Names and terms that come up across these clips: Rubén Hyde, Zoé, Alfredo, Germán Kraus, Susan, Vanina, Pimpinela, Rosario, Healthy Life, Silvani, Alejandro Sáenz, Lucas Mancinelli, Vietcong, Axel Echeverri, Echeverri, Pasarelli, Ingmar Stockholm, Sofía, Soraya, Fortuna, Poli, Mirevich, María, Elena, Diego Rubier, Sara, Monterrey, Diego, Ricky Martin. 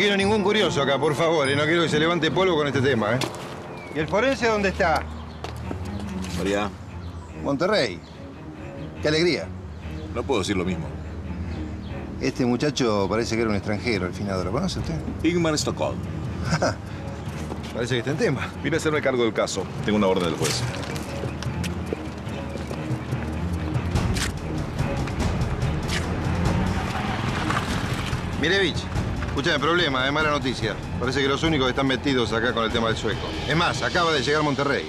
quiero ningún curioso acá, por favor. No quiero que se levante polvo con este tema, ¿eh? ¿Y el forense dónde está? María. Monterrey. Qué alegría. No puedo decir lo mismo. Este muchacho parece que era un extranjero al finado. ¿Lo conoce usted? Ingmar Stockholm. Parece que está en tema. Vine a hacerme cargo del caso. Tengo una orden del juez. Mirevich, escuchame, problema, es mala noticia. Parece que los únicos que están metidos acá con el tema del sueco. Es más, acaba de llegar Monterrey.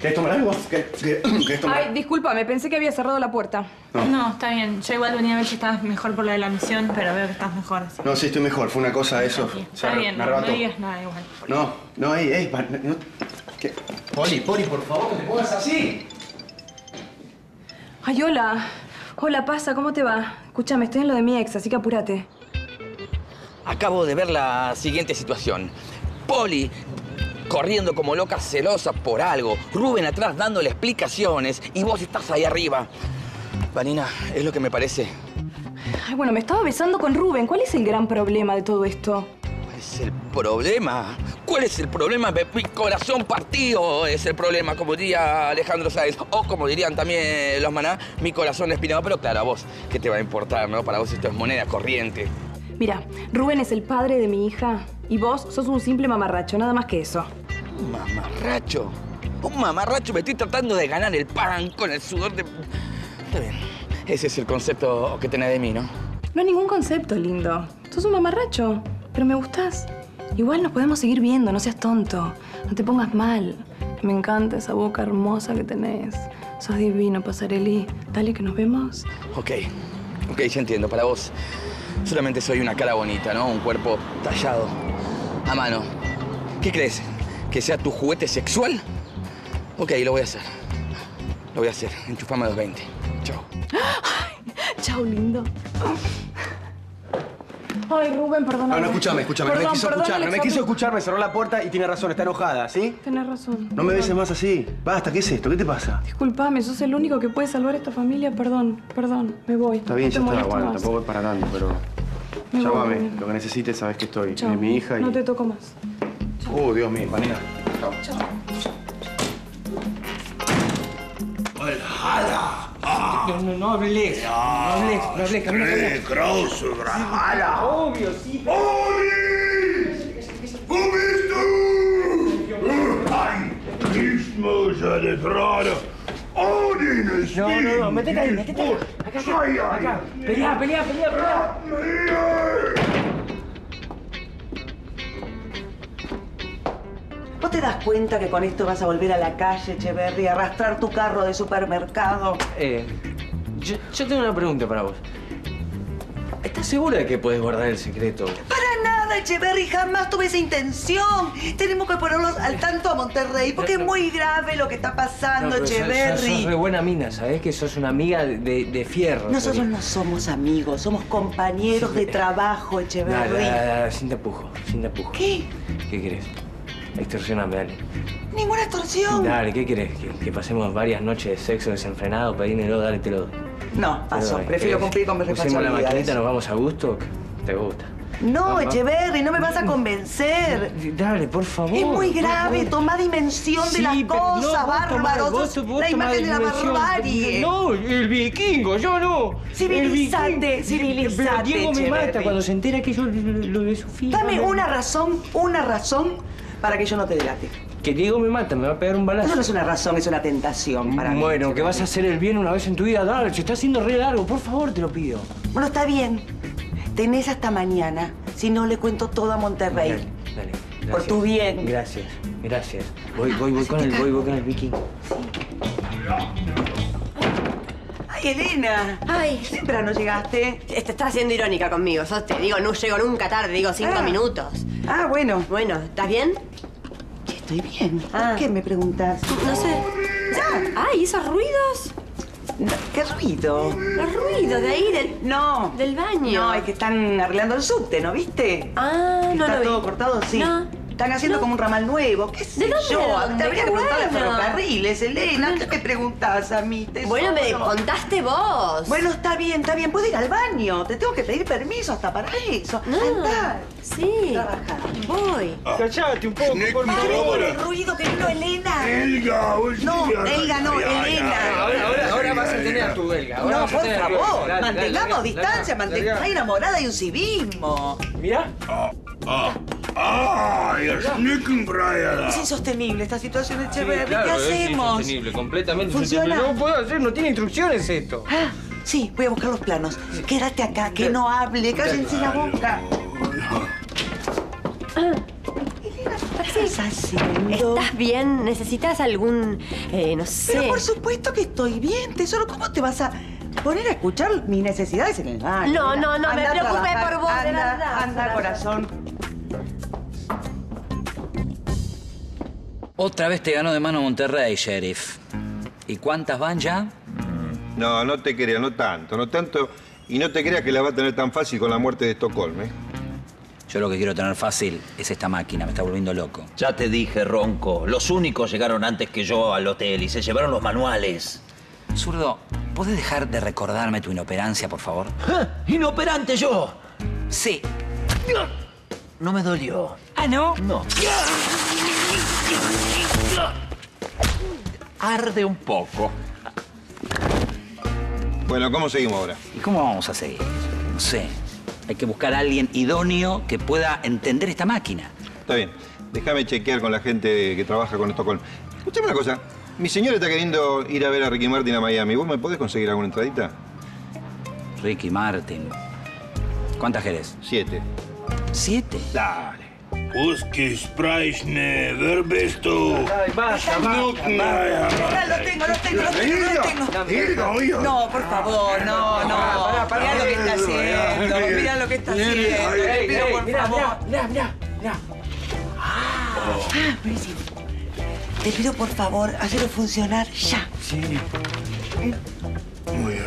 ¿Querés tomar algo? ¿Querés tomar? Ay, discúlpame, pensé que había cerrado la puerta. No. No, está bien. Yo igual venía a ver si estabas mejor por la de la misión, pero veo que estás mejor así. No, sí, estoy mejor. Fue una cosa de eso. Está bien, no digas nada igual. No, no, ey, no... ¿Qué? Poli, por favor, no te pongas así. Ay, hola. Hola, pasa, ¿cómo te va? Escúchame, estoy en lo de mi ex, así que apúrate. Acabo de ver la siguiente situación. Poli corriendo como loca, celosa por algo. Rubén atrás dándole explicaciones y vos estás ahí arriba. Vanina, es lo que me parece. Ay, bueno, me estaba besando con Rubén. ¿Cuál es el gran problema de todo esto? ¿Cuál es el problema? ¿Cuál es el problema? Mi corazón partido es el problema, como diría Alejandro Sáenz. O como dirían también los maná, mi corazón espinado. Pero claro, a vos, ¿qué te va a importar, no? Para vos esto es moneda corriente. Mira, Rubén es el padre de mi hija y vos sos un simple mamarracho, nada más que eso. ¿Un mamarracho? ¿Un mamarracho? Me estoy tratando de ganar el pan con el sudor de... Está bien. Ese es el concepto que tenés de mí, ¿no? No es ningún concepto, lindo. Sos un mamarracho, pero me gustás. Igual nos podemos seguir viendo, no seas tonto. No te pongas mal. Me encanta esa boca hermosa que tenés. Sos divino, Pasarelli. Dale, que nos vemos. Ok, ya entiendo. Para vos solamente soy una cara bonita, ¿no? Un cuerpo tallado a mano. ¿Qué crees? ¿Que sea tu juguete sexual? Ok, lo voy a hacer. Lo voy a hacer. Enchufame a 220. Chao. Chao, lindo. Ay, Rubén, perdóname. No, escúchame. Perdón, no me quiso escuchar, me cerró la puerta y tiene razón, está enojada, ¿sí? Tenés razón. No me beses más así. Basta, ¿qué es esto? ¿Qué te pasa? Disculpame, sos el único que puede salvar a esta familia. Perdón, me voy. Está bien, no ya está, bueno, tampoco voy para tanto, pero... Llámame, lo que necesites, sabes que estoy. Chao. Es mi hija y... No te toco más. Chao. Dios mío, Vanina. Chao. ¡Hola! No hables, camina. ¡Grosso, brajala! ¡Obvio, sí! ¡Poli! ¿Cómo estás? ¡Ay, mismo ya de fraude! No, metete ahí, acá. Pelea. ¿Vos te das cuenta que con esto vas a volver a la calle, Echeverri, y arrastrar tu carro de supermercado? Yo tengo una pregunta para vos. ¿Estás segura de que podés guardar el secreto? ¡Para nada, Echeverri! ¡Jamás tuve esa intención! Tenemos que ponerlos al tanto a Monterrey, porque es muy grave lo que está pasando, Echeverri. Sos re buena mina, ¿sabés? Que sos una amiga de fierro. Nosotros no somos amigos, somos compañeros de trabajo, Echeverri. Nada, sin tapujo. ¿Qué? ¿Qué querés? Extorsioname, dale. ¡Ninguna extorsión! Dale, ¿qué querés? ¿Que pasemos varias noches de sexo desenfrenado? Pedínelo, dale, te lo doy. No, paso. Prefiero cumplir con mis responsabilidades. ¿Usemos la maquinita, nos vamos a gusto? ¿Te gusta? No, Echeverri, no me vas a convencer. Dale, por favor. Es muy grave, toma dimensión de las cosas, bárbaros. La imagen de la barbarie. No, el vikingo, yo no. Civilizate, pero Diego me mata cuando se entera que yo lo de Sofía. Dame una razón para que yo no te delate. Que Diego me mata, me va a pegar un balazo. Eso no es una razón, es una tentación para mí. Bueno, que vas a hacer el bien una vez en tu vida. Dale, se está haciendo re largo, por favor, te lo pido. Bueno, está bien. Tenés hasta mañana, si no le cuento todo a Monterrey. Dale. Gracias. Por tu bien. Gracias. Voy con el vikingo. ¡Ay, Elena! ¡Ay! Temprano llegaste. Estás siendo irónica conmigo. Te digo, no llego nunca tarde, digo 5 minutos. Ah, bueno. Bueno, ¿estás bien? Sí, estoy bien. ¿Por qué me preguntas? No sé. ¡Ay, esos ruidos! ¿Qué ruido? Los ruidos de ahí, del baño. No, es que están arreglando el subte, ¿no viste? Ah, no lo vi. ¿Está todo cortado? Sí. No. Están haciendo como un ramal nuevo. ¿Qué sé yo? Te habría que preguntarle a ferrocarriles, Elena. ¿Qué me preguntás a mí? Bueno, me contaste vos. Bueno, está bien, está bien. Puedo ir al baño. Te tengo que pedir permiso hasta para eso. Andá. Sí. Trabajar. Voy. Callate un poco, por favor. El ruido que vino Elena. Elga, no, Elga no, Elena. Ahora vas a tener a tu Elga. No, por favor. Mantengamos distancia. Hay una morada y un civismo. Mirá. ¡Ay! Es insostenible esta situación, Echeverri. Sí, claro, ¿qué hacemos? Es insostenible, completamente. ¿Funciona? No puedo hacer, no tiene instrucciones esto. Ah, sí, voy a buscar los planos. Sí. Quédate acá, que no hable. Cállense la boca. Sí. ¿Estás bien? ¿Necesitas algún... no sé? Pero por supuesto que estoy bien. Tesoro, ¿cómo te vas a... poner a escuchar mis necesidades en el baño? No, no, no, me preocupé por vos, de verdad. Anda, corazón. Otra vez te ganó de mano Monterrey, Sheriff. ¿Y cuántas van ya? No, no te creas, no tanto. Y no te creas que la va a tener tan fácil con la muerte de Estocolmo, ¿eh? Yo lo que quiero tener fácil es esta máquina, me está volviendo loco. Ya te dije, Ronco, los únicos llegaron antes que yo al hotel y se llevaron los manuales. Zurdo, ¿podés dejar de recordarme tu inoperancia, por favor? ¿Ah, inoperante yo? Sí. No me dolió. ¿Ah, no? No. Arde un poco. Bueno, ¿cómo seguimos ahora? ¿Y cómo vamos a seguir? No sé. Hay que buscar a alguien idóneo que pueda entender esta máquina. Está bien. Déjame chequear con la gente que trabaja con Estocolmo. Escuchame una cosa. Mi señora está queriendo ir a ver a Ricky Martin a Miami. ¿Vos me podés conseguir alguna entradita? Ricky Martin. ¿Cuántas querés? 7. ¿7? Dale. Busquis Praichne, Verbesto. Basta, basta. Lo tengo. No, por favor, no. Mirá lo que está haciendo. Mirá lo que está haciendo. Mirá. Ah, buenísimo. Te pido, por favor, hacerlo funcionar ya. Sí. Voy a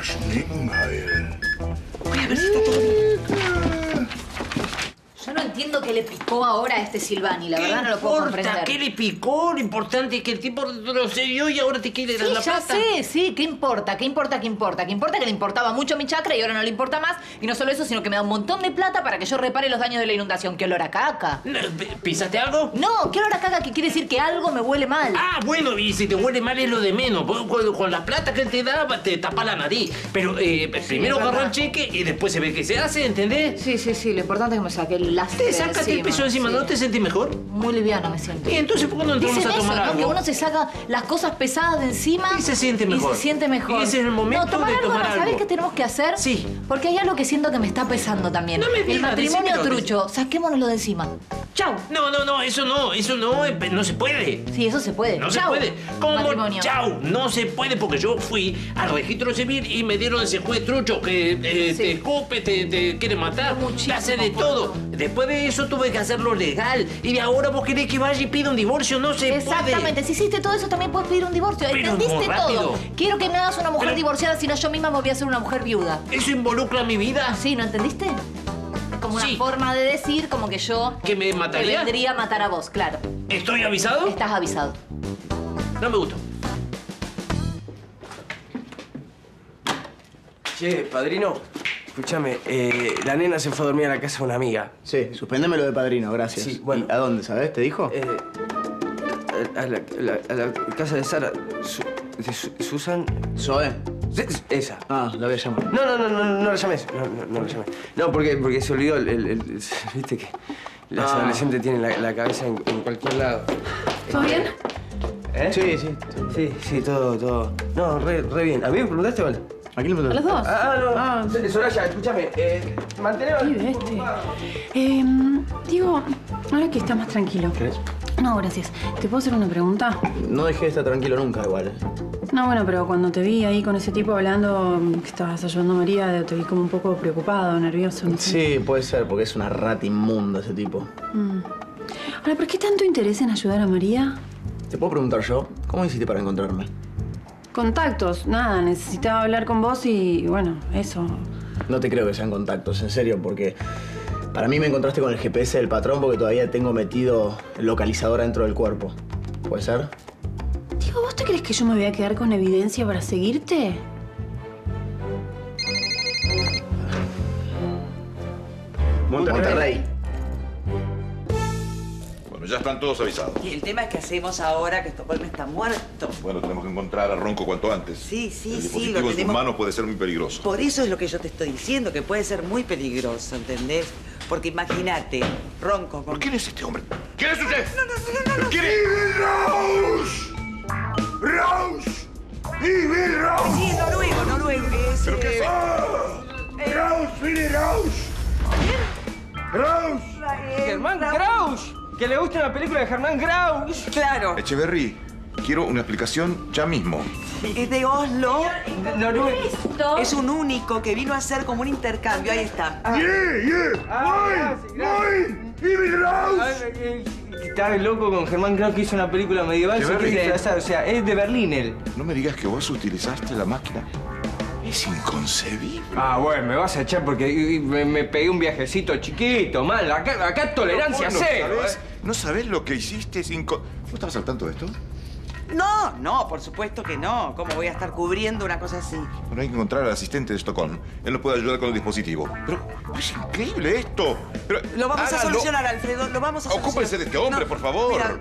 ver si está todo bien. Yo no entiendo qué le picó ahora a este Silvani, la verdad no lo puedo comprender. ¿Qué le picó? Lo importante es que el tipo procedió y ahora te quiere dar la pata. Sí, ya sé, sí, ¿qué importa? Que le importaba mucho mi chacra y ahora no le importa más. Y no solo eso, sino que me da un montón de plata para que yo repare los daños de la inundación. ¿Qué olor a caca? ¿Pisaste algo? No, ¿qué olor a caca? Que quiere decir que algo me huele mal. Ah, bueno, y si te huele mal es lo de menos. Vos, con la plata que él te da, te tapa la nariz. Pero primero agarró el cheque y después se ve qué se hace, ¿entendés? Sí, lo importante es que me saque el... Te sácate el peso encima, sí. ¿No te sentís mejor? Muy liviano me siento. ¿Y entonces por qué no entramos a tomar algo? Que uno se saca las cosas pesadas de encima y se siente mejor. Y ese es el momento de tomar algo. ¿Sabés qué tenemos que hacer? Sí. Porque hay algo que siento que me está pesando también. No me digas, el matrimonio trucho, saquémonoslo de encima. Chau. No, eso no se puede. Sí, eso se puede. No se puede. ¿Cómo? Matrimonio. Chau, no se puede porque yo fui al registro civil y me dieron ese juez trucho que te escupe, te quiere matar, te hace de todo. Después de eso tuve que hacerlo legal. Y ahora vos querés que vaya y pida un divorcio. No se puede. Exactamente. Si hiciste todo eso, también puedes pedir un divorcio. Pero entendiste todo. Quiero que me hagas una mujer divorciada, si no yo misma me voy a hacer una mujer viuda. ¿Eso involucra mi vida? Sí, ¿no entendiste? Como una forma de decir, como que yo... ¿Que me mataría? Te vendría a matar a vos, claro. ¿Estoy avisado? Estás avisado. No me gustó. Che, padrino... Escúchame, la nena se fue a dormir a la casa de una amiga. Sí, suspendeme lo de padrino, gracias. Sí, bueno. ¿Y a dónde, sabés? ¿Te dijo? A la casa de Sara. ¿Susan? Zoé. Esa. Ah, la voy a llamar. No la llames. No la llames. No, porque se olvidó el viste que las adolescentes tienen la cabeza en cualquier lado. ¿Todo bien? ¿Eh? Sí, todo. No, re bien. ¿A mí me preguntaste, vale? ¿A quién le preguntaste? ¿A los dos? No. Soraya, escúchame. Mantenemos... Diego, ahora que está más tranquilo... ¿Querés? No, gracias. ¿Te puedo hacer una pregunta? No dejé de estar tranquilo nunca, igual. No, bueno, pero cuando te vi ahí con ese tipo hablando... que estabas ayudando a María, te vi como un poco preocupado, nervioso, no sé. Sí, puede ser, porque es una rata inmunda ese tipo. Ahora, ¿por qué tanto interés en ayudar a María? ¿Te puedo preguntar yo? ¿Cómo hiciste para encontrarme? Contactos, nada, necesitaba hablar con vos y, bueno, eso. No te creo que sean contactos, en serio, porque Para mí me encontraste con el GPS del patrón porque todavía tengo metido el localizador dentro del cuerpo. ¿Puede ser? Diego, ¿vos te crees que yo me voy a quedar con evidencia para seguirte? Monterrey. Bueno, ya están todos avisados. Y el tema es que hacemos ahora que Estocolmo está muerto. Bueno, tenemos que encontrar a Ronco cuanto antes. Sí. El dispositivo en sus manos puede ser muy peligroso. Por eso es lo que yo te estoy diciendo, que puede ser muy peligroso, ¿entendés? Porque imagínate, Ronco con... ¿Quién es este hombre? ¿Quién es usted? No. ¿Quién es? ¡Rose! ¡Rose! Sí, noruego. Es, ¿pero qué es? ¡Rose! Kraus. Germán Kraus, que le gusta la película de Germán Kraus. Claro. Echeverri, quiero una explicación ya mismo. Es de Oslo. Noruega. Es un único que vino a hacer como un intercambio. Ahí está. Estaba loco con Germán Kraus, que hizo una película medieval. O sea, es de Berlín él. No me digas que vos utilizaste la máquina. Es inconcebible. Ah, bueno, me vas a echar porque me pegué un viajecito chiquito, mal. Acá tolerancia cero. ¿No sabés lo que hiciste? ¿Vos estabas al tanto de esto? No, por supuesto que no. ¿Cómo voy a estar cubriendo una cosa así? Bueno, hay que encontrar al asistente de Estocolmo. Él nos puede ayudar con el dispositivo. Pero es increíble esto. Pero, lo vamos a solucionar, Alfredo. Lo vamos a solucionar. Ocúpense de este hombre, por favor. Mira,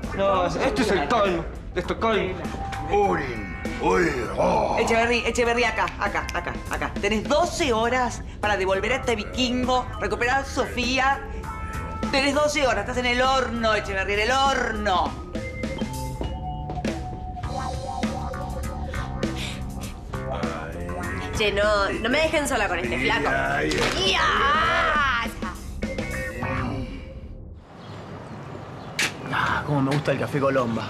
esto es el tono de Estocolmo. Echeverri, acá. Tenés 12 horas para devolver a este vikingo, recuperar a Sofía. Tenés 12 horas, estás en el horno, Echeverri, en el horno. Che, no me dejen sola con este flaco. Ah, cómo me gusta el café Colomba.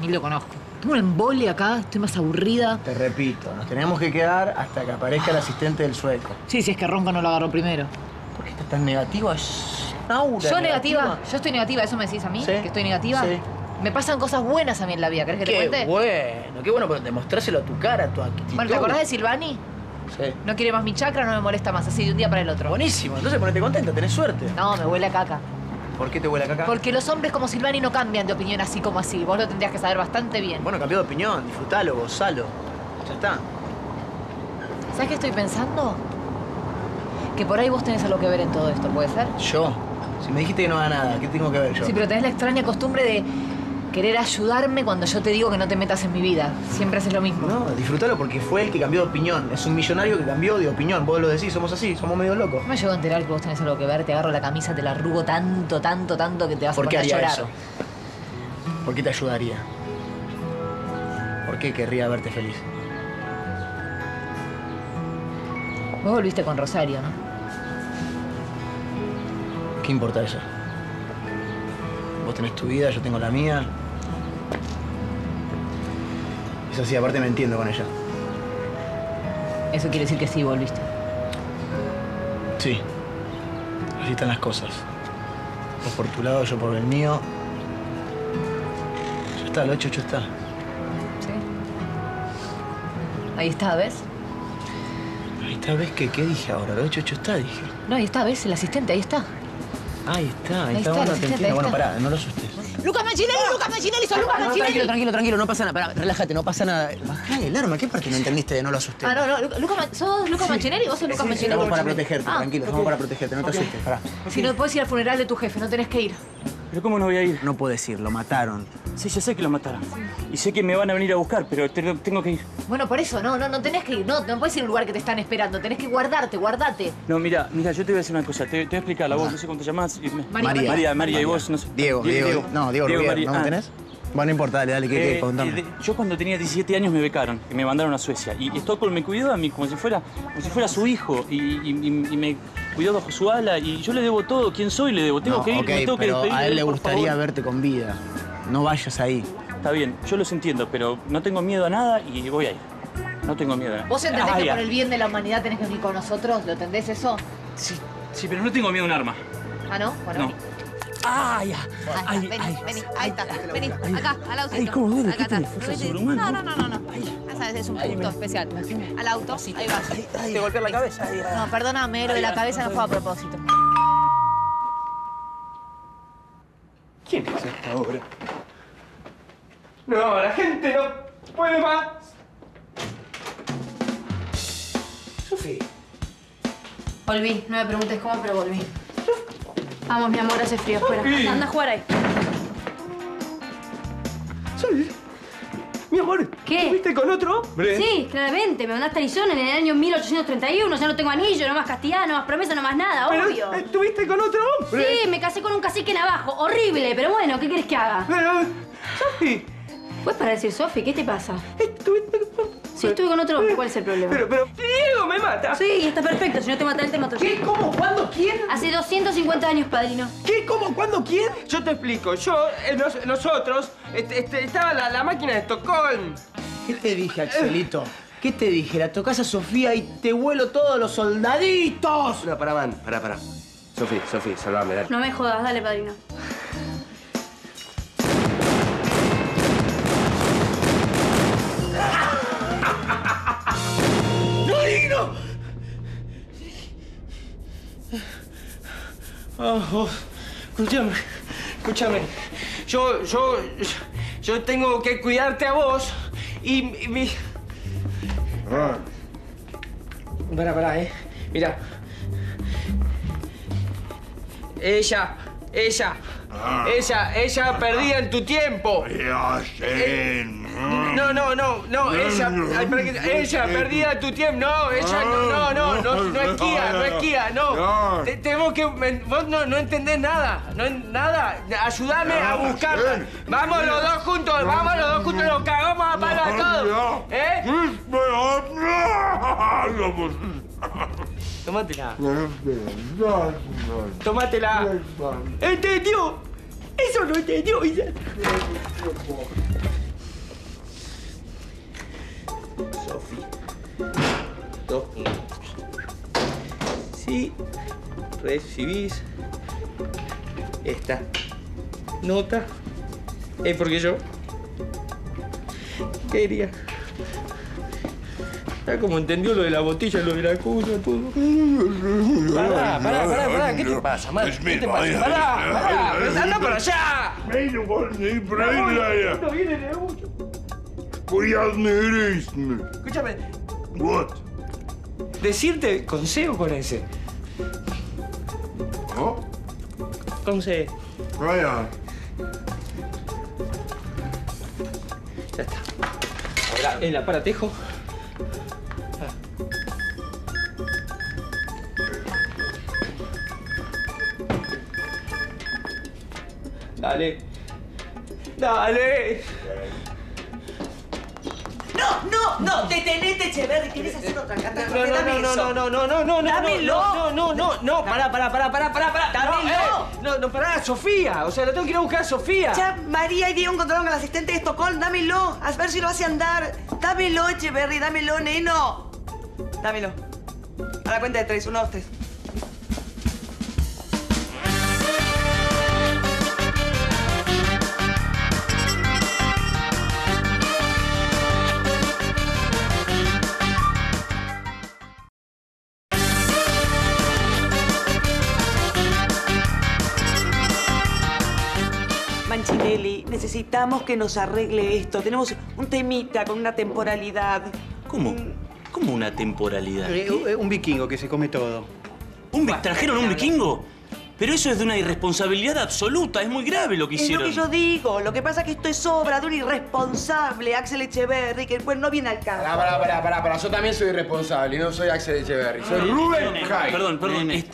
Ni lo conozco. Tengo un embole acá, estoy más aburrida. Te repito, nos tenemos que quedar hasta que aparezca el asistente del sueco. Sí, si es que Ronco no lo agarró primero. ¿Por qué estás tan negativa? ¿Yo negativa? ¿Yo estoy negativa? ¿Eso me decís a mí? ¿Sí? ¿Que estoy negativa? Sí. Me pasan cosas buenas a mí en la vida, ¿querés que te cuente? Qué bueno, pero demostrárselo a tu cara, a tu actitud. Bueno, ¿te acordás de Silvani? Sí. No quiere más mi chakra, no me molesta más, así de un día para el otro. Buenísimo, entonces ponete contenta, tenés suerte. No, me huele a caca. ¿Por qué te huele a caca? Porque los hombres como Silvani no cambian de opinión así como así. Vos lo tendrías que saber bastante bien. Bueno, cambió de opinión. Disfrutalo, gozalo. Ya está. ¿Sabés qué estoy pensando? Que por ahí vos tenés algo que ver en todo esto, ¿puede ser? ¿Yo? Si me dijiste que no haga nada, ¿qué tengo que ver yo? Sí, pero tenés la extraña costumbre de querer ayudarme cuando yo te digo que no te metas en mi vida. Siempre haces lo mismo. No, disfrutalo porque fue el que cambió de opinión. Es un millonario que cambió de opinión. Vos lo decís, somos así, somos medio locos. No me llego a enterar que vos tenés algo que ver, te agarro la camisa, te la arrugo tanto que te vas a poner a llorar. ¿Por qué haría eso? ¿Por qué te ayudaría? ¿Por qué querría verte feliz? Vos volviste con Rosario, ¿no? ¿Qué importa eso? Vos tenés tu vida, yo tengo la mía. Es así, aparte me entiendo con ella. Eso quiere decir que sí volviste. Sí. Así están las cosas. Vos por tu lado, yo por el mío. Ya está, lo hecho, hecho está. Sí. Ahí está, ¿ves? Ahí está, ¿ves qué? ¿Qué dije ahora? Lo hecho está, dije. No, ahí está, ¿ves? El asistente, ahí está. Ahí está, bueno, te entiendo. Bueno, pará, no lo asustes. ¡Lucas Mancinelli! Tranquilo, no pasa nada. Pará, relájate, no pasa nada. Bajá el arma, ¿qué parte no entendiste de no lo asustes? ¿Sos Lucas Mancinelli? ¿Vos sos Lucas Mancinelli? Estamos para protegerte, tranquilo, estamos para protegerte, no te asustes, pará. Si no podés ir al funeral de tu jefe, no tenés que ir. ¿Pero cómo no voy a ir? No podés ir, lo mataron. Sí, yo sé que lo mataron. Y sé que me van a venir a buscar, pero tengo que ir. Bueno, por eso, no tenés que ir. No podés ir a un lugar que te están esperando. Tenés que guardate. No, mira, yo te voy a decir una cosa. Te voy a explicar la voz. No sé cómo te llamás. María, y vos, no sé. Diego. No, Diego Rubén, ¿no me tenés? Bueno, no importa, dale, ¿qué? Contame. Yo cuando tenía 17 años me becaron, que me mandaron a Suecia. Y Stockholm me cuidó a mí como si fuera su hijo. Y me cuidó bajo su ala. Y yo le debo todo. ¿Quién soy? Le debo. Tengo que ir, me tengo que despedir. A él le gustaría verte con vida. No vayas ahí. Está bien, yo los entiendo, pero no tengo miedo a nada y voy a ir. No tengo miedo a nada. ¿Vos entendés que por el bien de la humanidad tenés que venir con nosotros? ¿Lo entendés eso? Sí, pero no tengo miedo a un arma. ¿Ah, no? Bueno, no. Vení, ahí está. Vení, acá, al auto. Ay, ¿cómo duele? Acá está. No. Ya sabes, es un punto especial. Al auto, ahí vas. Te golpeé la cabeza. No, perdóname, lo de la cabeza no fue a propósito. ¿Quién es hasta ahora? No, la gente no puede más. Sofía. Volví. No me preguntes cómo, pero volví. Vamos, mi amor, hace frío. Espera. Anda a jugar ahí. Sofía. Mi amor, ¿qué? ¿Estuviste con otro hombre? Sí, claramente. Me mandaste a Arizona en el año 1831. Ya no tengo anillo, no más castidad, no más promesa, no más nada, pero obvio. ¿Estuviste con otro hombre? Sí, me casé con un cacique navajo. Horrible, pero bueno, ¿qué querés que haga? Sofi. Pues para decir, Sofi, ¿qué te pasa? Estuviste con otro hombre. Sí, estuve con otro hombre. ¿Cuál es el problema? Pero, Diego me mata. Sí, está perfecto. Si no te mata él, te mato yo. ¿Qué? ¿Cómo? ¿Cuándo? ¿Quién? Hace 250 años, padrino. ¿Qué? ¿Cómo? ¿Cuándo? ¿Quién? Yo te explico. Nosotros... estaba la máquina de Stockholm. ¿Qué te dije, Axelito? ¿Qué te dije? La tocás a Sofía y te vuelo todos los soldaditos. No, pará. Sofía, salvame, dale. No me jodas, dale, padrino. ¡Padrino! Oh, escúchame. Yo tengo que cuidarte a vos y mi... Pará, Mirá. Ella perdida en tu tiempo. Ella perdida en tu tiempo. No, ella no esquía, no. Tenemos que... Vos no entendés nada, Ayúdame a buscarla. Vamos los dos juntos, nos cagamos a palo a todos. Tómatela. ¿Entendió? Eso no entendió. Sofía. Dos puntos. Si recibís esta nota, es porque yo quería. Ya como entendió lo de la botella, lo de la cosa, todo. Pará. ¿Qué te pasa, madre? ¿Qué te pasa? Pará. ¡Anda para allá! ¡No viene de mucho! Escúchame. Decirte con C o con S. ¿No? Con C. Vaya. Ya está. Ahora el aparatejo. Dale. No, detenete, Echeverri, quieres hacer otra cata. No. Dámelo. No, pará. Dámelo. No, pará, Sofía. O sea, lo tengo que ir a buscar a Sofía. Ya María y Diego encontraron al asistente de Estocolmo. Dámelo. A ver si lo hace andar. Dámelo, Echeverri, dámelo, neno. Dámelo. A la cuenta de 3, 1, 2, 3. Necesitamos que nos arregle esto. Tenemos un temita con una temporalidad. ¿Cómo? ¿Cómo una temporalidad? Un vikingo que se come todo. ¿Trajeron un vikingo? Pero eso es de una irresponsabilidad absoluta. Es muy grave lo que hicieron. Es lo que yo digo. Lo que pasa es que esto es obra de un irresponsable, Axel Echeverri, que pues no viene al caso. Pará. Yo también soy irresponsable. No soy Axel Echeverri. Soy Rubén Hyde. Perdón.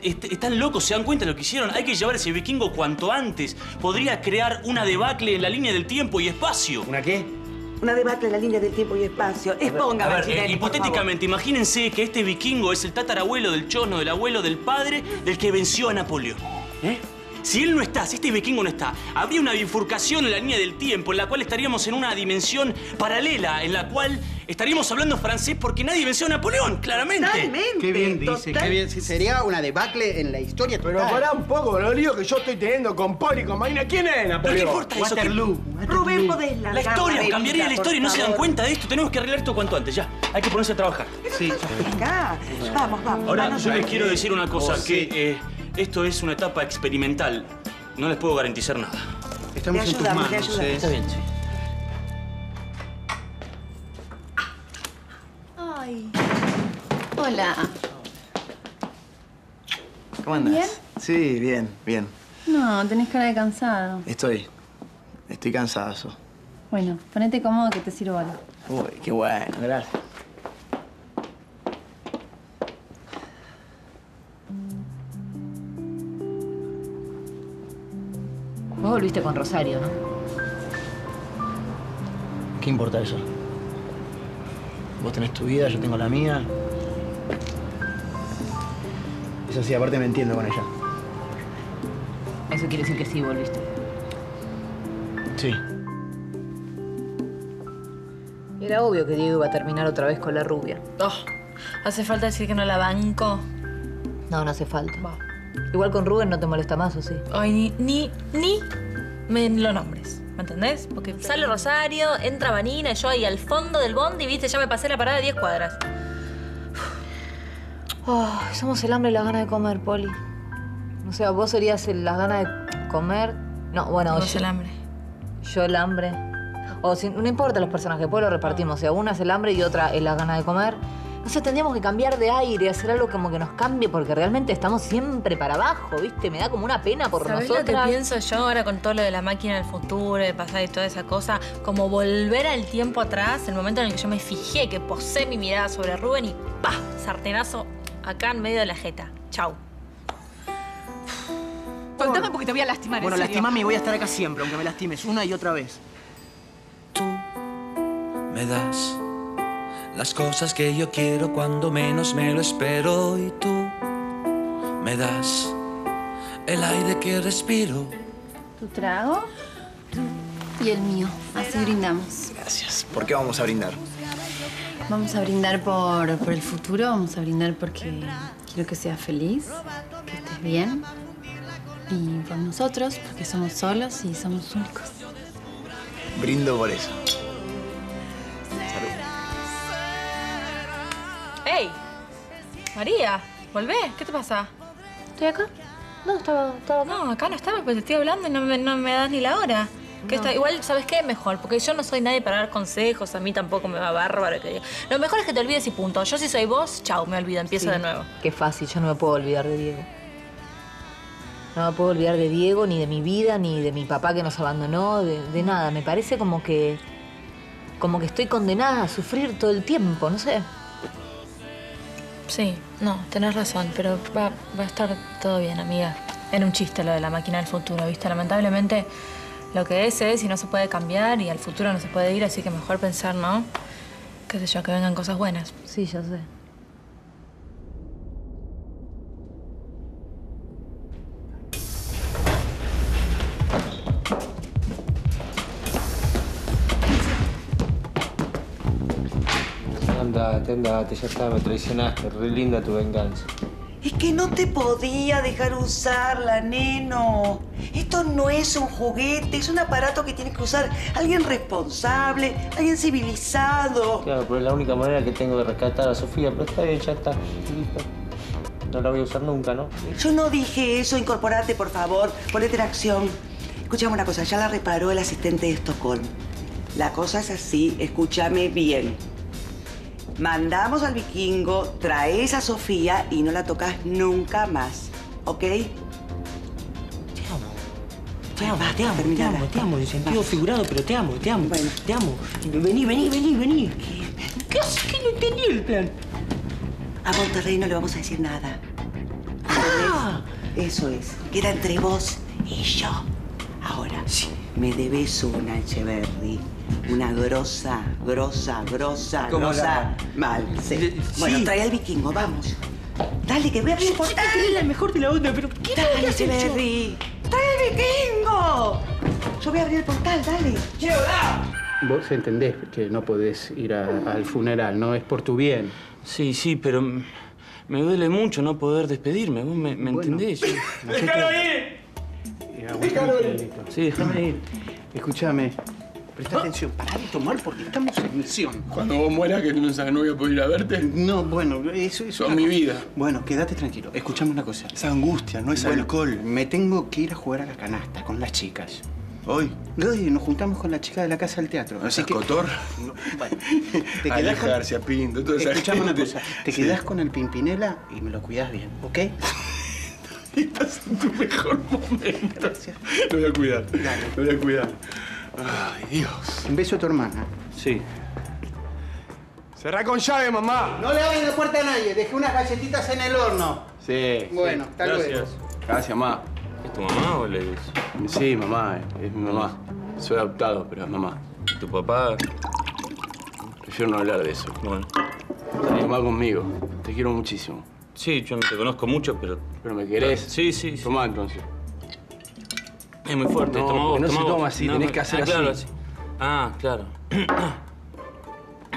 Están locos. ¿Se dan cuenta de lo que hicieron? Hay que llevar ese vikingo cuanto antes. Podría crear una debacle en la línea del tiempo y espacio. ¿Una qué? Una debacle en la línea del tiempo y espacio. Expóngame, Mancinelli, hipotéticamente, por favor. Imagínense que este vikingo es el tatarabuelo del chono, del abuelo del padre del que venció a Napoleón. Si él no está, si este vikingo no está, habría una bifurcación en la línea del tiempo en la cual estaríamos en una dimensión paralela, en la cual estaríamos hablando francés porque nadie venció a Napoleón, claramente. Totalmente. Qué bien dice, qué bien. Sería una debacle en la historia total. Pero pará un poco, lo lío que yo estoy teniendo con Poli, con Vanina. ¿Quién es Napoleón? No importa eso. Rubén, podés largar. La historia, cambiaría la historia y no se dan cuenta de esto. Tenemos que arreglar esto cuanto antes, ya. Hay que ponerse a trabajar. Sí. Venga, vamos. Ahora, yo les quiero decir una cosa, que... Esto es una etapa experimental. No les puedo garantizar nada. Estamos en tus manos, ¿eh? Está bien, sí. Ay. Hola. ¿Cómo andas? ¿Bien? Sí, bien, bien. No, tenés cara de cansado. Estoy cansado. Bueno, ponete cómodo que te sirvo algo. Uy, qué bueno, gracias. Vos volviste con Rosario, ¿no? ¿Qué importa eso? Vos tenés tu vida, yo tengo la mía. Eso sí, aparte me entiendo con ella. Eso quiere decir que sí volviste. Sí. Era obvio que Diego iba a terminar otra vez con la rubia. Oh, ¿hace falta decir que no la banco? No, no hace falta. Bah. Igual con Rubén no te molesta más, ¿o sí? Ay, ni me lo nombres, ¿me entendés? Porque sale Rosario, entra Vanina, yo ahí al fondo del bondi, viste, ya me pasé la parada de 10 cuadras. Oh, somos el hambre y las ganas de comer, Poli. O sea, vos serías las ganas de comer... No, bueno, vos el hambre. Yo el hambre. O si, no importa los personajes, pues lo repartimos. O sea, una es el hambre y otra es las ganas de comer. Entonces tendríamos que cambiar de aire, hacer algo como que nos cambie, porque realmente estamos siempre para abajo, ¿viste? Me da como una pena por nosotros. ¿Sabés lo que pienso yo ahora con todo lo de la máquina del futuro, de pasar y toda esa cosa? Como volver al tiempo atrás, el momento en el que yo me fijé, que posé mi mirada sobre Rubén y ¡pah! Sartenazo acá en medio de la jeta. Chau. Contame porque te voy a lastimar, bueno, en serio. Lastimame y voy a estar acá siempre, aunque me lastimes una y otra vez. Tú me das... las cosas que yo quiero cuando menos me lo espero. Y tú me das el aire que respiro. ¿Tu trago? Y el mío. Así brindamos. Gracias. ¿Por qué vamos a brindar? Vamos a brindar por el futuro. Vamos a brindar porque quiero que seas feliz, que estés bien. Y por nosotros, porque somos solos y somos únicos. Brindo por eso. María, volvé. ¿Qué te pasa? ¿Estoy acá? No, estaba acá. No, acá no estaba, pues te estoy hablando y no me das ni la hora. Que no. Igual, ¿sabes qué? Mejor, porque yo no soy nadie para dar consejos, a mí tampoco me va bárbaro. Que... lo mejor es que te olvides y punto. Yo si soy vos, chau, me olvido, empiezo de nuevo. Qué fácil, yo no me puedo olvidar de Diego. No me puedo olvidar de Diego, ni de mi vida, ni de mi papá que nos abandonó, de nada. Me parece como que estoy condenada a sufrir todo el tiempo, no sé. Sí, no, tenés razón, pero va a estar todo bien, amiga. Era un chiste lo de la máquina del futuro, ¿viste? Lamentablemente, lo que es y no se puede cambiar y al futuro no se puede ir, así que mejor pensar, ¿no? Qué sé yo, que vengan cosas buenas. Sí, ya sé. Andate, ya está, me traicionaste. Re linda tu venganza. Es que no te podía dejar usarla, neno. Esto no es un juguete, es un aparato que tienes que usar alguien responsable, alguien civilizado. Claro, pero es la única manera que tengo de rescatar a Sofía, pero está bien, ya está. No la voy a usar nunca, ¿no? Yo no dije eso, incorporate, por favor, ponete en acción. Escuchame una cosa, ya la reparó el asistente de Estocolmo. La cosa es así, escúchame bien. Mandamos al vikingo, traes a Sofía y no la tocas nunca más, ¿ok? Te amo, en sentido figurado, pero te amo, bueno. Te amo. Vení. ¿Qué haces? ¿Qué no entendí el plan? A Monterrey no le vamos a decir nada. ¡Ah! Eso es, queda entre vos y yo. Ahora, sí, me debes una, Echeverri. Una grosa. Mal, sí. Bueno, trae al vikingo, vamos. Dale, que voy a reportar. Yo sé que es la mejor de la onda, pero ¿qué voy a hacer yo? ¡Trae al vikingo! Yo voy a abrir el portal, dale. Vos entendés que no podés ir al funeral, ¿no? Es por tu bien. Sí, pero me duele mucho no poder despedirme. ¿Vos me entendés? ¡Déjalo ir! ¡Déjalo ir! Sí, déjame ir. Escuchame. Presta atención, pará de tomar porque estamos en misión. Cuando vos mueras, que tú no sabes, no voy a poder ir a verte. No, bueno, eso es mi vida. Bueno, quédate tranquilo. Escuchame una cosa. Esa angustia no es alcohol. Me tengo que ir a jugar a la canasta con las chicas. Hoy nos juntamos con la chica de la casa del teatro. ¿No seas cotor? No, bueno, te quedás con... García Pinto, toda esa gente. Escuchame una cosa. Te quedás con el Pimpinela y me lo cuidás bien, ¿ok? Estás en tu mejor momento. Gracias. Lo voy a cuidar. Dale. Lo voy a cuidar. Ay, Dios. Un beso a tu hermana. Sí. Cerrá con llave, mamá. No le abren la puerta a nadie. Dejé unas galletitas en el horno. Sí. Bueno, sí. Gracias. Gracias, mamá. ¿Es tu mamá o le dices? Sí, mamá. Es mi mamá. Soy adoptado, pero es mamá. ¿Tu papá? Prefiero no hablar de eso. Bueno. Está mamá conmigo. Te quiero muchísimo. Sí, yo no te conozco mucho, pero... ¿Pero me querés? Sí, sí. Tomá, entonces. Es muy fuerte. No, toma vos, no se toma así. No, tenés que hacer así. Ah, claro.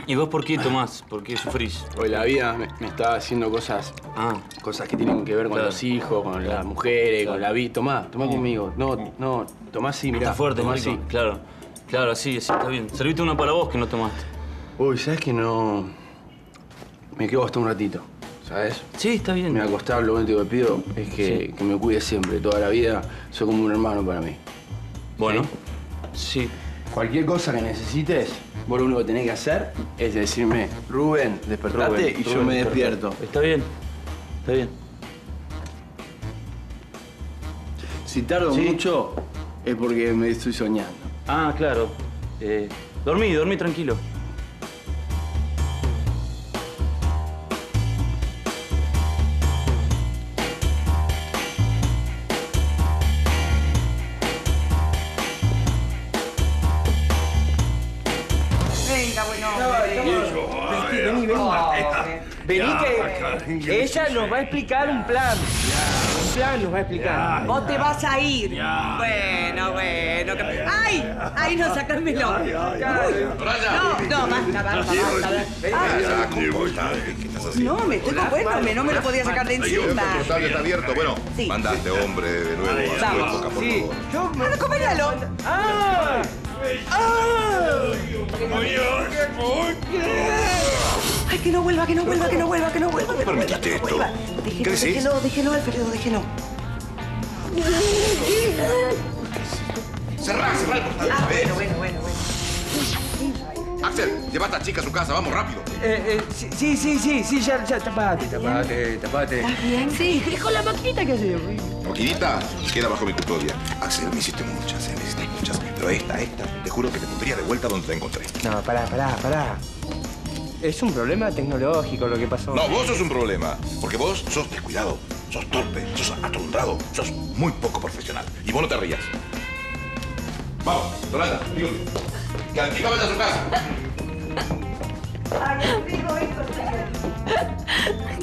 ¿Y vos por qué tomás? ¿Por qué sufrís? Pues la vida me está haciendo cosas... Ah. Cosas que tienen que ver con los hijos, con las mujeres, con la vida. Tomá conmigo. No, tomá así, mirá. Está fuerte, tomá así. Claro, claro, así, está bien. Servite una para vos que no tomaste. Uy, ¿sabés que no...? Me quedo hasta un ratito. ¿Sabes? Sí, está bien. Me voy a acostar, lo único que pido es que me cuide siempre, toda la vida. Soy como un hermano para mí. Bueno. Sí. Cualquier cosa que necesites, vos lo único que tenés que hacer es decirme, Rubén, despertate, y yo me despierto. Está bien. Está bien. Si tardo mucho, es porque me estoy soñando. Ah, claro. Dormí tranquilo. Ella nos va a explicar un plan. Un plan nos va a explicar. Vos te vas a ir. Bueno. ¡Ay! ¡Ay, no, sacármelo! No, basta. No, me estoy componiéndome. No me lo podía sacar de encima. El portal está abierto. Bueno, mandate, hombre, de nuevo. Vamos. Sí. ¡Acompáñalo! ¡Ah! ¡Ah! ¡Ay, que no vuelva, que no vuelva! ¿Por qué permitiste esto? ¿Qué decís? Déjelo, Alfredo, déjelo. Cerrá el portal. Ah, bueno. Axel, lleva a esta chica a su casa, vamos, rápido. Sí, ya, tapate. ¿Estás bien? Sí, dejó la maquinita que se Maquinita queda bajo mi custodia. Axel, me hiciste muchas, pero esta, te juro que te pondría de vuelta donde te encontré. No, pará. Es un problema tecnológico lo que pasó. No, vos sos un problema. Porque vos sos descuidado, sos torpe, sos atolondrado, sos muy poco profesional. Y vos no te rías. Vamos, Doranda, dígame. Que la chica vaya a su casa. Ay, digo esto, señor.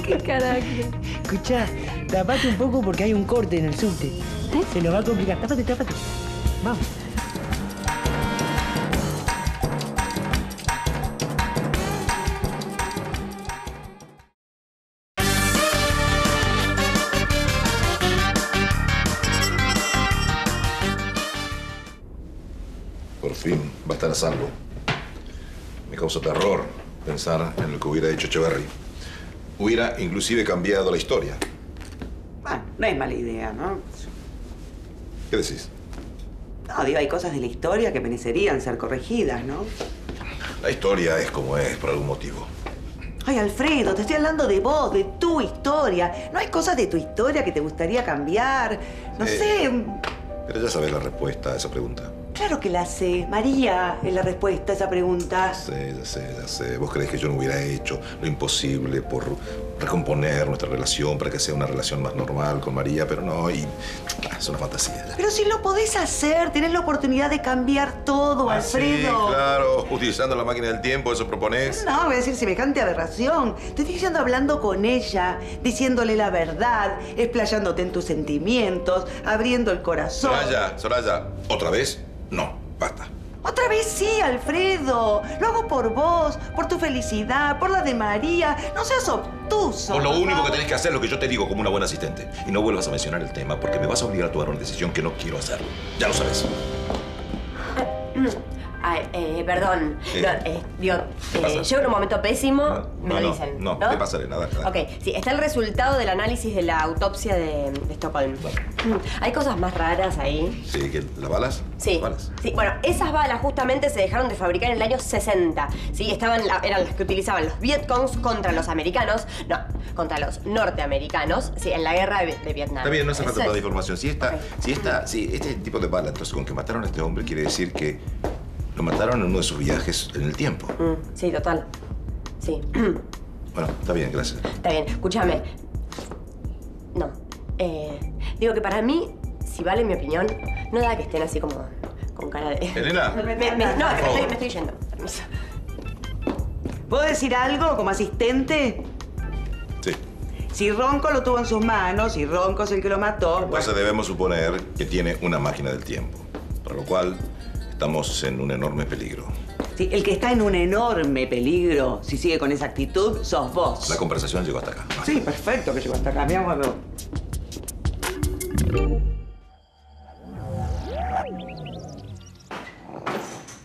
Qué carácter. Escuchá, tapate un poco porque hay un corte en el subte. Se nos va a complicar. Tápate. Vamos. Va a estar a salvo. Me causa terror pensar en lo que hubiera hecho Echeverri. Hubiera inclusive cambiado la historia. Bueno, no es mala idea, ¿no? ¿Qué decís? No, digo, hay cosas de la historia que merecerían ser corregidas, ¿no? La historia es como es, por algún motivo. Ay, Alfredo, te estoy hablando de vos, de tu historia. ¿No hay cosas de tu historia que te gustaría cambiar? No sé... Pero ya sabés la respuesta a esa pregunta. Claro que la sé. María es la respuesta a esa pregunta. Ya sé. ¿Vos creés que yo no hubiera hecho lo imposible por recomponer nuestra relación para que sea una relación más normal con María? Pero no, y es una fantasía. Pero si lo podés hacer, tenés la oportunidad de cambiar todo, Alfredo. Sí, claro. Utilizando la máquina del tiempo, ¿eso proponés? No, voy a decir semejante aberración. Te estoy diciendo hablando con ella, diciéndole la verdad, explayándote en tus sentimientos, abriendo el corazón. Soraya, ¿otra vez? No, basta. Otra vez sí, Alfredo. Lo hago por vos, por tu felicidad, por la de María. No seas obtuso. Vos lo único que tenés que hacer es lo que yo te digo como una buena asistente. Y no vuelvas a mencionar el tema porque me vas a obligar a tomar una decisión que no quiero hacer. Ya lo sabes. Perdón. Llevo un momento pésimo, me lo dicen. No, no, te pasaré, nada, nada. Ok, sí, está el resultado del análisis de la autopsia de Stockholm. Vale. ¿Hay cosas más raras ahí? Sí, que ¿las balas? Sí. ¿Las balas? Sí, bueno, esas balas justamente se dejaron de fabricar en el año 60. Sí, eran las que utilizaban los Vietcongs contra los americanos. No, contra los norteamericanos, sí, en la guerra de Vietnam. Está bien, no hace falta más información. Si este tipo de bala, entonces, con que mataron a este hombre, quiere decir que lo mataron en uno de sus viajes en el tiempo. Sí, total. Sí. Bueno, está bien, gracias. Está bien, escúchame. No. Digo que para mí, si vale mi opinión, no da que estén así como con cara de... Elena. Me estoy yendo. Permiso. ¿Puedo decir algo como asistente? Sí. Si Ronco lo tuvo en sus manos, si Ronco es el que lo mató... Entonces debemos suponer que tiene una máquina del tiempo. Para lo cual, estamos en un enorme peligro. Sí, el que está en un enorme peligro, si sigue con esa actitud, sos vos. La conversación llegó hasta acá. Sí, perfecto que llegó hasta acá. Mirá, guapo.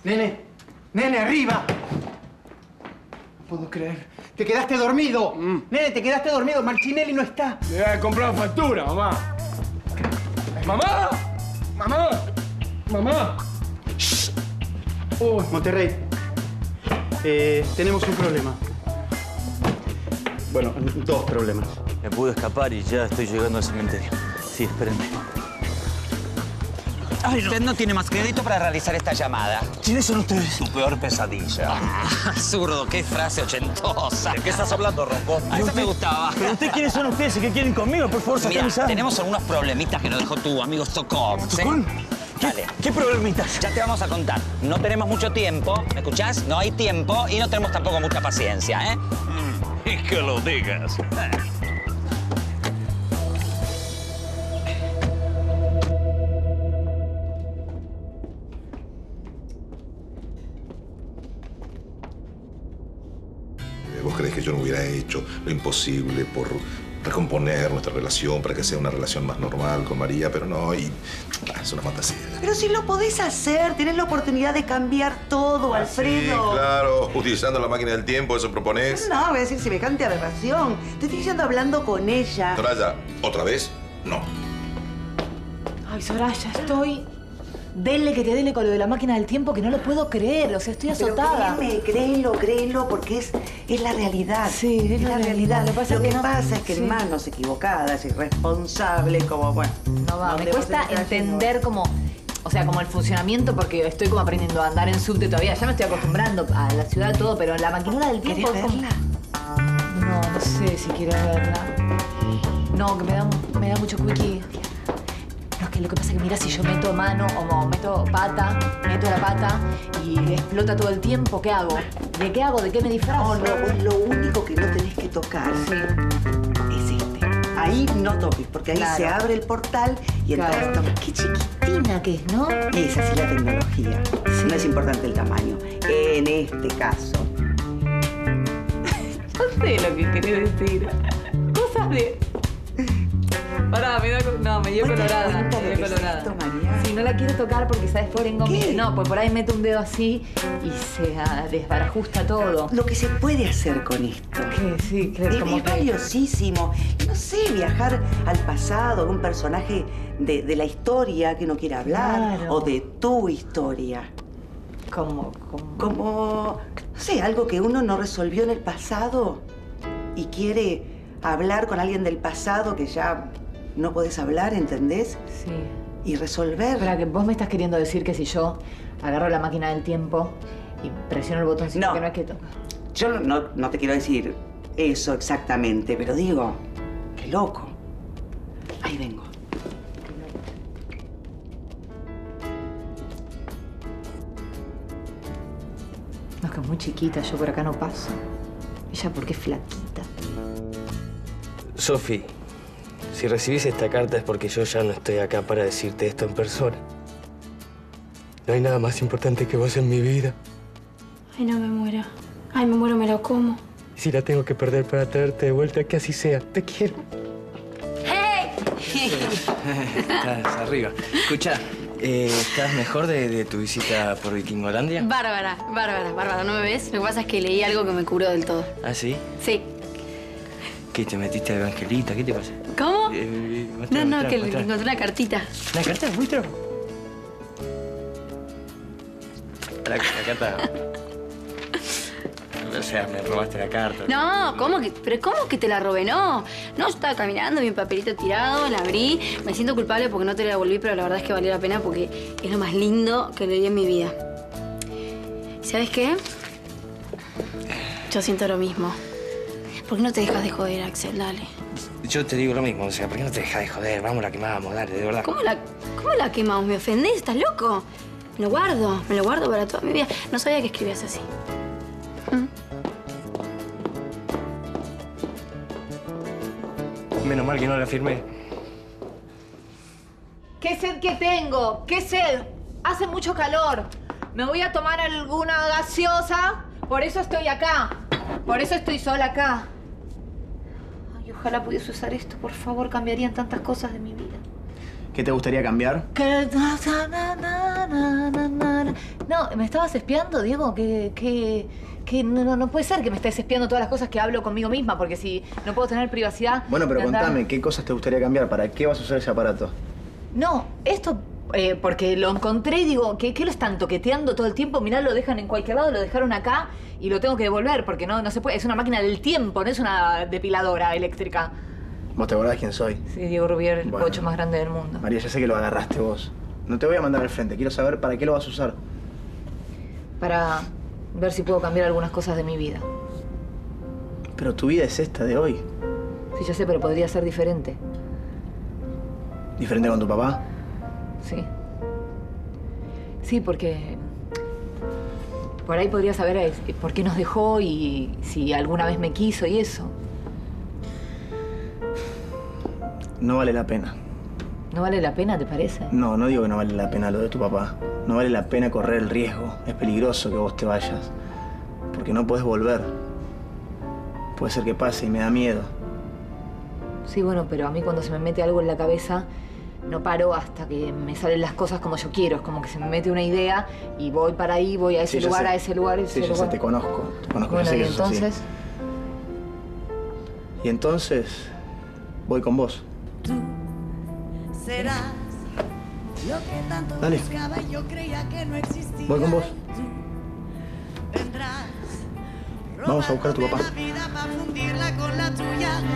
Nene, nene, arriba. No puedo creer. ¡Te quedaste dormido! Nene, te quedaste dormido. Marcinelli no está. Le voy a comprar factura, mamá. ¡Mamá! ¡Mamá! ¡Mamá! ¡Shh! Oh, Monterrey. Tenemos un problema. Bueno, dos problemas. Me pude escapar y ya estoy llegando al cementerio. Sí, espérenme. Ay, no. Usted no tiene más crédito para realizar esta llamada. ¿Quiénes son ustedes? Su peor pesadilla. Absurdo, qué frase ochentosa. ¿De qué estás hablando, Ronco? A esa me gustaba. ¿Pero ustedes quiénes son ustedes y qué quieren conmigo? Por favor, sacanizar. Tenemos algunos problemitas que nos dejó tu amigo Stockholm. ¿Stockholm? Dale. ¿Qué problemitas? Ya te vamos a contar. No tenemos mucho tiempo, ¿me escuchás? No hay tiempo y no tenemos tampoco mucha paciencia, ¿eh? Y que lo digas. Yo no hubiera hecho lo imposible por recomponer nuestra relación para que sea una relación más normal con María, pero no, y es una fantasía. Pero si lo podés hacer, tenés la oportunidad de cambiar todo, Alfredo. Sí, claro, utilizando la máquina del tiempo, ¿eso proponés? No, voy a decir semejante aberración. Te estoy diciendo hablando con ella. Soraya, ¿otra vez? No. Ay, Soraya, estoy... Dele que te dele con lo de la máquina del tiempo, que no lo puedo creer. O sea, estoy azotada. Pero créelo, porque es la realidad. Sí, es la realidad. Lo que pasa es que en manos equivocadas, irresponsables, como bueno... No va, me cuesta entender como... O sea, como el funcionamiento, porque estoy como aprendiendo a andar en subte todavía. Ya me estoy acostumbrando a la ciudad, todo, pero la maquinura del tiempo... ¿Querés verla? No, no sé si quiero verla. No, que me da mucho cuiqui. Lo que pasa es que mira, si yo meto mano o meto la pata y explota todo el tiempo, ¿qué hago? ¿De qué hago? ¿De qué me disfrazo? No, no, lo único que no tenés que tocar es este. Ahí no toques, porque ahí se abre el portal y entras. Qué chiquitina que es, ¿no? Es así la tecnología. Sí. No es importante el tamaño. En este caso. No sé lo que querés decir. Cosas de... Pará, me dio colorada. Me dio colorada. Sí, no la quiero tocar porque, ¿sabes? No, pues por ahí meto un dedo así y se desbarajusta todo. Lo que se puede hacer con esto. ¿Qué? Sí, creo que es valiosísimo. No sé, viajar al pasado, un personaje de la historia que no quiere hablar. Claro. O de tu historia. Como, no sé, algo que uno no resolvió en el pasado y quiere hablar con alguien del pasado que ya... No podés hablar, ¿entendés? Sí. Y resolver. Para que vos me estás queriendo decir que si yo agarro la máquina del tiempo y presiono el botoncito que no hay que tocar. Yo no te quiero decir eso exactamente, pero digo, qué loco. Ahí vengo. No, es que es muy chiquita, yo por acá no paso. Ella porque es flaquita. Sofía. Si recibís esta carta es porque yo ya no estoy acá para decirte esto en persona. No hay nada más importante que vos en mi vida. Ay, no me muero. Ay, me muero, me lo como. Si la tengo que perder para traerte de vuelta, que así sea. Te quiero. ¡Hey! Estás arriba. Escuchá, ¿Estás mejor de tu visita por Vikingolandia? Bárbara. ¿No me ves? Lo que pasa es que leí algo que me curó del todo. ¿Ah, sí? Sí. ¿Qué? ¿Te metiste a Evangelita? ¿Qué te pasa? ¿Cómo? Mostrá, que encontré una cartita. ¿Una carta? ¿Muestro? La carta... O sea, me robaste la carta. No, ¿cómo que? ¿Pero cómo que te la robé? No. No, yo estaba caminando, vi un papelito tirado, la abrí. Me siento culpable porque no te la devolví, pero la verdad es que valió la pena porque es lo más lindo que le di en mi vida. ¿Sabes qué? Yo siento lo mismo. ¿Por qué no te dejas de joder, Axel? Dale. Yo te digo lo mismo, o sea, ¿por qué no te dejas de joder? Vamos, la quemamos, dale, de verdad. ¿Cómo la quemamos? ¿Me ofendés? ¿Estás loco? Me lo guardo para toda mi vida. No sabía que escribías así. Menos mal que no la firmé. ¡Qué sed que tengo! ¡Qué sed! Hace mucho calor. Me voy a tomar alguna gaseosa. Por eso estoy acá. Por eso estoy sola acá. Ay, ojalá pudiese usar esto. Por favor, cambiarían tantas cosas de mi vida. ¿Qué te gustaría cambiar? No, ¿me estabas espiando, Diego? Que no puede ser que me estés espiando todas las cosas que hablo conmigo misma, porque si no puedo tener privacidad... Bueno, pero contame, ¿qué cosas te gustaría cambiar? ¿Para qué vas a usar ese aparato? No, esto... porque lo encontré y digo, ¿qué lo están toqueteando todo el tiempo? Mirá, lo dejan en cualquier lado, lo dejaron acá y lo tengo que devolver, porque no se puede... Es una máquina del tiempo, no es una depiladora eléctrica. ¿Vos te acordás quién soy? Sí, Diego Rubier, el cocho más grande del mundo. María, ya sé que lo agarraste vos. No te voy a mandar al frente, quiero saber para qué lo vas a usar. Para... ver si puedo cambiar algunas cosas de mi vida. Pero tu vida es esta de hoy. Sí, ya sé, pero podría ser diferente. ¿Diferente con tu papá? Sí. Sí, porque... por ahí podría saber por qué nos dejó y si alguna vez me quiso y eso. No vale la pena. ¿No vale la pena, te parece? No, no digo que no vale la pena lo de tu papá. No vale la pena correr el riesgo. Es peligroso que vos te vayas. Porque no podés volver. Puede ser que pase y me da miedo. Sí, bueno, pero a mí cuando se me mete algo en la cabeza, no paro hasta que me salen las cosas como yo quiero. Es como que se me mete una idea y voy para ahí, voy a ese lugar, a ese lugar, a ese lugar. Sí, yo sé, te conozco. Bueno, y entonces... Y entonces, voy con vos. Serás lo que tanto buscaba y yo creía que no existía. Voy con vos. Vamos a buscar a tu papá.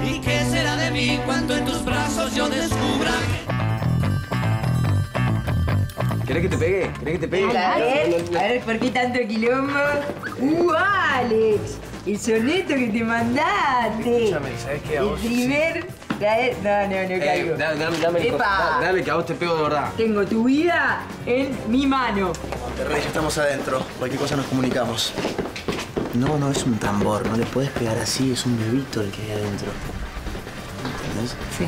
¿Y qué será de mí cuando en tus brazos yo descubra? ¿Querés que te pegue? A ver, ¿por qué tanto quilombo? Alex! El soneto que te mandaste. Escúchame, ¿sabés qué? El primer... No caigo. Dame que a vos te pego de verdad. Tengo tu vida en mi mano. Monterrey, ya estamos adentro. Cualquier cosa nos comunicamos. No es un tambor. No le puedes pegar así. Es un bebito el que hay adentro. ¿Entendés? Sí.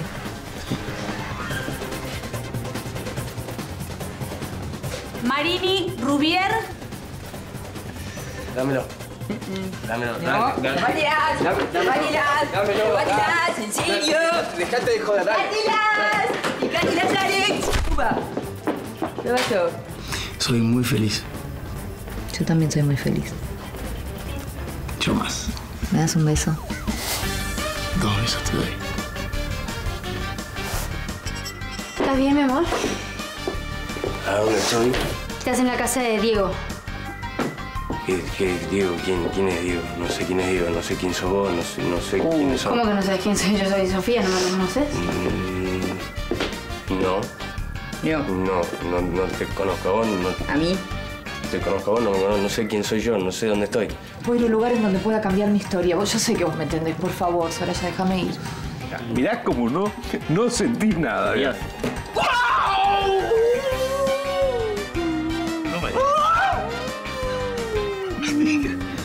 Marini, Rubier. Dámelo. Dámelo, en serio. Dejate de joder, dale. ¡Cátilas, Alex! ¡Upa! ¿Qué pasó? Soy muy feliz. Yo también soy muy feliz. Yo más. ¿Me das un beso? 2 besos te doy. ¿Estás bien, mi amor? ¿A dónde estoy? Estás en la casa de Diego. ¿Qué es Diego? ¿Quién es Diego? No sé quién es Diego, no sé quién sos vos, no sé quiénes son. ¿Cómo que no sabes quién soy? Yo soy Sofía, ¿no me conoces? No te conozco a vos. No, ¿a mí? Te conozco a vos, no sé quién soy yo, no sé dónde estoy. Voy a ir a lugares donde pueda cambiar mi historia. Yo sé que vos me entendés, por favor, Soraya, déjame ir. Mirá cómo no sentís nada, mirá.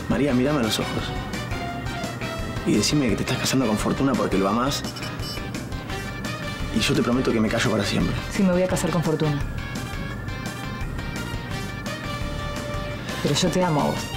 María, mírame a los ojos y decime que te estás casando con Fortuna porque lo amás y yo te prometo que me callo para siempre. Sí, me voy a casar con Fortuna. Pero yo te amo a vos.